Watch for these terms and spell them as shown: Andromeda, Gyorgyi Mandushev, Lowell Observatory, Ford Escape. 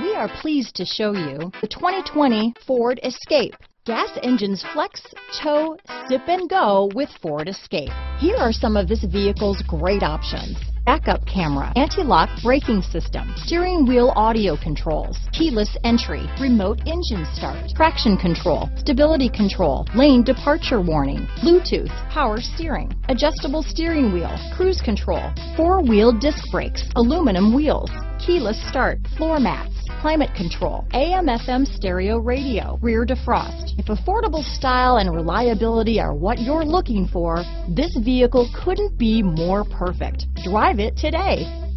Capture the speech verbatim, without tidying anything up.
We are pleased to show you the twenty twenty Ford Escape. Gas engines flex, tow, sip and go with Ford Escape. Here are some of this vehicle's great options. Backup camera, anti-lock braking system, steering wheel audio controls, keyless entry, remote engine start, traction control, stability control, lane departure warning, Bluetooth, power steering, adjustable steering wheel, cruise control, four-wheel disc brakes, aluminum wheels, keyless start, floor mats, climate control, A M F M stereo radio, rear defrost. If affordable style and reliability are what you're looking for, this vehicle couldn't be more perfect. Drive it today.